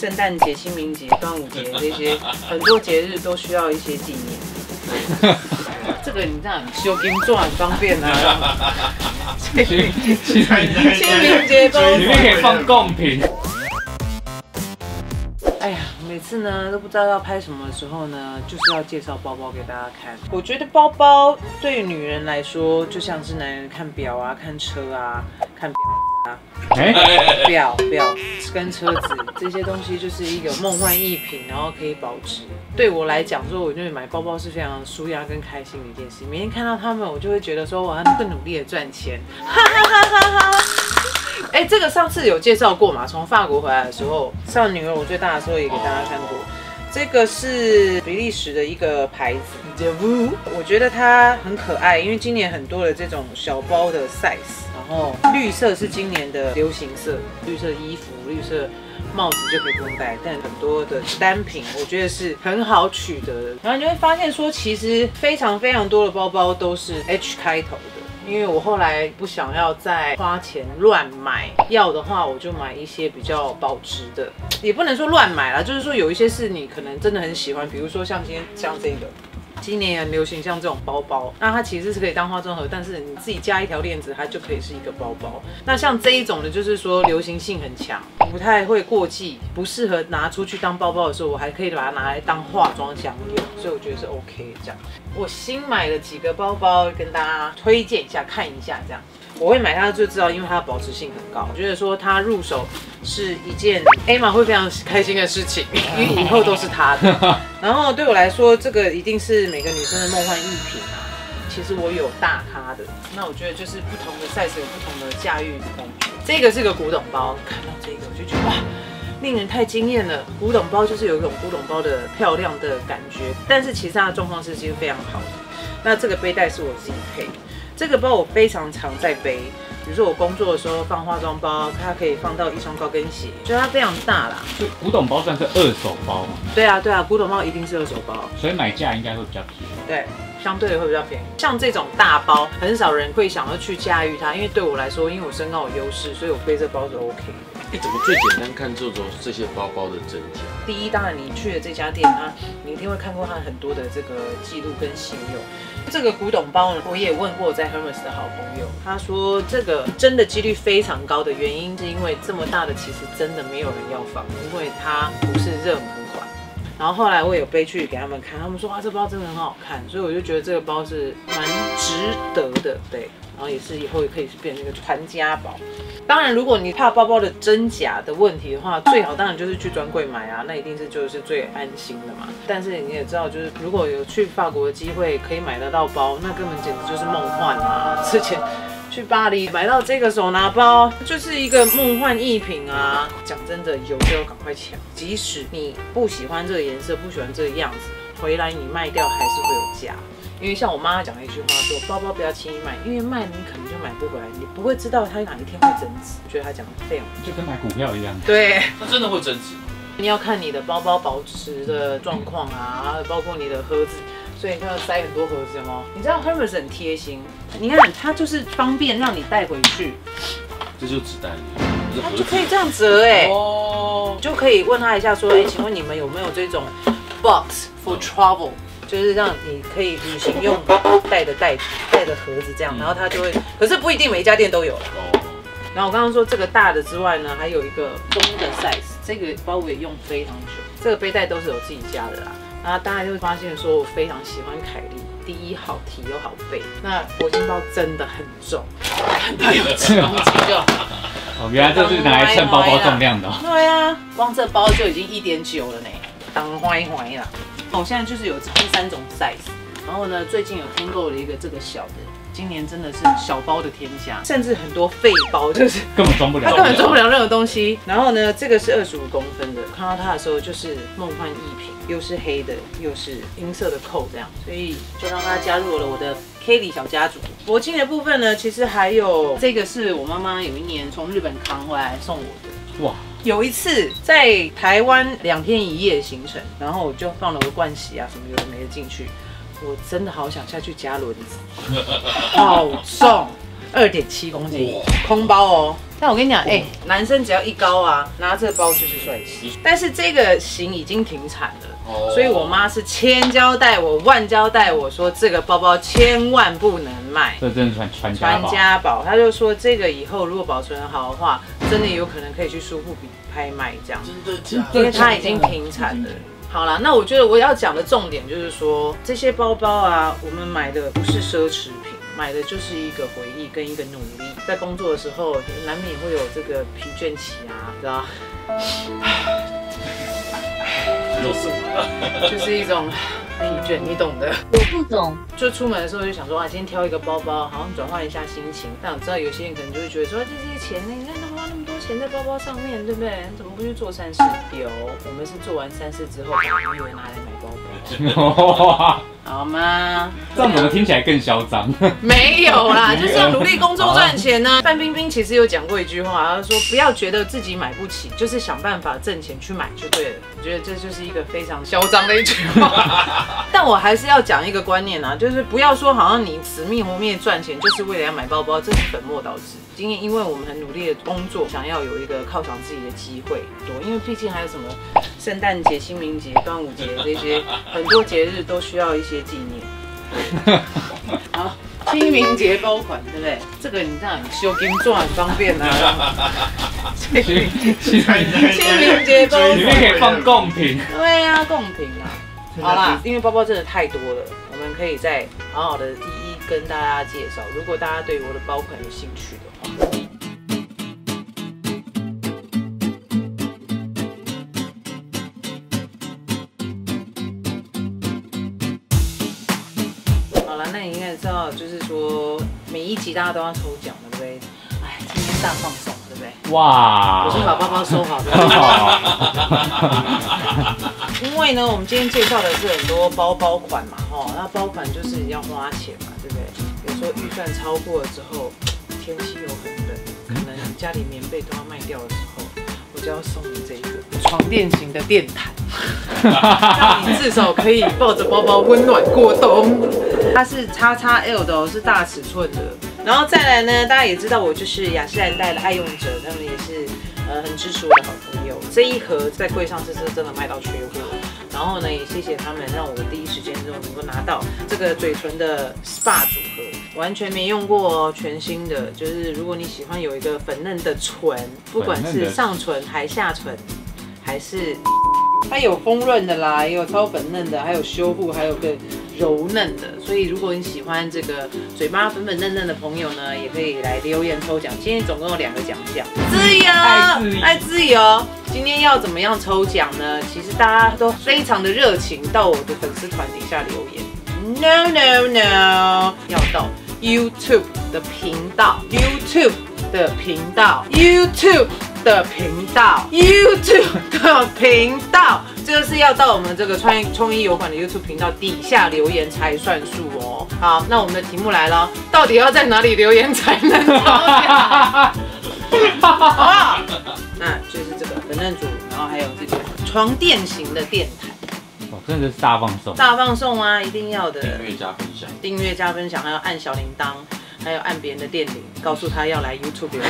圣诞节、清明节、端午节这些很多节日都需要一些纪念。这个你这样修金钻很方便啊。清明节都里面可以放贡品。哎呀，每次呢都不知道要拍什么的时候呢，就是要介绍包包给大家看。我觉得包包对于女人来说，就像是男人看表啊、看车啊、看表。 表跟车子这些东西就是一个梦幻逸品，然后可以保值。对我来讲，说我就买包包是非常舒压跟开心的一件事。每天看到他们，我就会觉得说我要更努力的赚钱，哈哈哈哈哈。哎，这个上次有介绍过嘛？从法国回来的时候，上女儿我最大的时候也给大家看过。这个是比利时的一个牌子，我觉得它很可爱，因为今年很多的这种小包的 size。 然后绿色是今年的流行色，绿色衣服、绿色帽子就可以不用戴，但很多的单品我觉得是很好取得的。然后你就会发现说，其实非常多的包包都是 H 开头的，因为我后来不想要再花钱乱买，要的话我就买一些比较保值的，也不能说乱买啦，就是说有一些是你可能真的很喜欢，比如说像今天像这个。 今年也很流行像这种包包，那它其实是可以当化妆盒，但是你自己加一条链子，它就可以是一个包包。那像这一种的，就是说流行性很强，不太会过季，不适合拿出去当包包的时候，我还可以把它拿来当化妆箱用，所以我觉得是 OK 这样。我新买了几个包包，跟大家推荐一下，看一下这样。 我会买它就知道，因为它的保值性很高。我觉得说它入手是一件 Emma 会非常开心的事情，因为以后都是她的。然后对我来说，这个一定是每个女生的梦幻逸品啊。其实我有大咖的，那我觉得就是不同的 size 有不同的驾驭工具。这个是个古董包，看到这个我就觉得哇，令人太惊艳了。古董包就是有一种古董包的漂亮的感觉，但是其实它的状况是其实非常好的。那这个背带是我自己配的。 这个包我非常常在背，比如说我工作的时候放化妆包，它可以放到一双高跟鞋，就它非常大啦。就古董包算是二手包吗？对啊，古董包一定是二手包，所以买价应该会比较便宜。对，相对的会比较便宜。像这种大包，很少人会想要去驾驭它，因为对我来说，因为我身高有优势，所以我背这包是 OK 的。 哎，怎么最简单看这些包包的真假？第一，当然你去的这家店，它你一定会看过它很多的这个记录跟信用。这个古董包呢，我也问过我在 Hermès 的好朋友，他说这个真的几率非常高的原因，是因为这么大的其实真的没有人要放，因为它不是热门款。然后后来我有背去给他们看，他们说哇，这包真的很好看，所以我就觉得这个包是蛮值得的，对。 然后也是以后也可以变成一个传家宝。当然，如果你怕包包的真假的问题的话，最好当然就是去专柜买啊，那一定是就是最安心的嘛。但是你也知道，就是如果有去法国的机会可以买得到包，那根本简直就是梦幻啊！之前去巴黎买到这个手拿包，就是一个梦幻逸品啊！讲真的，有就要赶快抢，即使你不喜欢这个颜色，不喜欢这个样子，回来你卖掉还是会有价。 因为像我妈讲了一句话说，包包不要轻易卖，因为卖你可能就买不回来，你不会知道它哪一天会增值。我觉得她讲的非常，就跟买股票一样。对，它真的会增值。你要看你的包包保值的状况啊，包括你的盒子，所以你要塞很多盒子哦。你知道 Hermès 很贴心，你看它就是方便让你带回去。这就是纸袋，它就可以这样折哎、欸，哦，就可以问他一下说，哎，请问你们有没有这种 box for travel？ 就是让你可以旅行用带的盒子这样，然后它就会，可是不一定每一家店都有啦。然后我刚刚说这个大的之外呢，还有一个中的 size， 这个包我也用非常久，这个背带都是我自己加的啦。然后大家就会发现说我非常喜欢凯莉，第一好提又好背，那铂金包真的很重，它有重就好。 哦，原来这是拿来称包包重量的、哦。对啊，光这包就已经 1.9 了呢，当坏坏啦。 我现在就是有这3种 size， 然后呢，最近有听购了一个这个小的，今年真的是小包的天下，甚至很多废包，就是根本装不了，它根本装不了任何东西。然后呢，这个是25公分的，看到它的时候就是梦幻逸品，又是黑的，又是银色的扣这样，所以就让它加入了我的 Kelly 小家族。铂金的部分呢，其实还有这个是我妈妈有一年从日本扛回来送我的，哇。 有一次在台湾2天1夜的行程，然后我就放了个盥洗啊什么有的没的进去，我真的好想下去加轮子，好重，2.7公斤，空包哦，但我跟你讲，哎，男生只要一高啊，拿这包就是帅气。但是这个型已经停产了，哦、所以我妈是千交代我，万交代我说这个包包千万不能卖，这真的传家宝。她就说这个以后如果保存好的话，真的有可能可以去苏富比拍卖这样。真的假的？因为它已经停产了。 好啦，那我觉得我要讲的重点就是说，这些包包啊，我们买的不是奢侈品，买的就是一个回忆跟一个努力。在工作的时候，难免会有这个疲倦期啊，知道？都是我，就是一种疲倦，你懂的。我不懂。就出门的时候就想说啊，今天挑一个包包，好像转换一下心情。但我知道有些人可能就会觉得说，这些钱呢，你看他花那么多钱在包包上面，对不对？怎么不去做善事？有，我们是做完善事之后，把余额拿来买包包。好吗？这样怎么听起来更嚣张？没有啦，就是要努力工作赚钱呢、啊。范冰冰其实有讲过一句话，她说不要觉得自己买不起，就是想办法挣钱去买就对了。我觉得这就是一个非常嚣张的一句话。但我还是要讲一个观念啊，就是不要说好像你死命活命赚钱就是为了要买包包，这是本末倒置。今天因为我们很努力的工作，想要有一个犒赏自己的机会多，因为毕竟还有什么圣诞节、清明节、端午节这些很多节日都需要一些 纪念，好，清明节包款，对不对？这个你这样修金钻很方便啊。清明节包款里面可以放贡品，对啊，贡品啊。好啦，因为包包真的太多了，我们可以再好好的一一跟大家介绍。如果大家对我的包款有兴趣的话。 那你应该知道，就是说每一集大家都要抽奖，对不对？哎，今天大放送，对不对？哇！我先把包包收好，对不对？因为呢，我们今天介绍的是很多包包款嘛，吼，那包款就是你要花钱嘛，对不对？有时候预算超过了之后，天气又很冷，可能家里棉被都要卖掉的时候，我就要送你这一个床垫型的电毯，让你至少可以抱着包包温暖过冬。 它是 XXL 的哦，是大尺寸的。然后再来呢，大家也知道我就是雅诗兰黛的爱用者，他们也是很支持我的好朋友。这一盒在柜上这次真的卖到缺货，然后呢也谢谢他们，让我第一时间就能够拿到这个嘴唇的 SPA 组合，完全没用过哦，全新的。就是如果你喜欢有一个粉嫩的唇，不管是上唇还下唇，还是它有丰润的啦，也有超粉嫩的，还有修护，还有更 柔嫩的，所以如果你喜欢这个嘴巴粉粉嫩嫩的朋友呢，也可以来留言抽奖。今天总共有2个奖项，自由，爱自由。今天要怎么样抽奖呢？其实大家都非常的热情，到我的粉丝团底下留言。No， 要到 YouTube 的频道 ，YouTube 的频道 ，YouTube 的频道 ，YouTube 的频道。 就是要到我们这个创意油管的 YouTube 频道底下留言才算数哦。好，那我们的题目来了，到底要在哪里留言才能抽奖？好不好？那就是这个粉嫩组，然后还有这个床垫型的电毯。哦，真的是大放送！大放送啊，一定要的！订阅加分享，订阅加分享，还要按小铃铛，还有按别人的电铃，告诉他要来 YouTube 留言。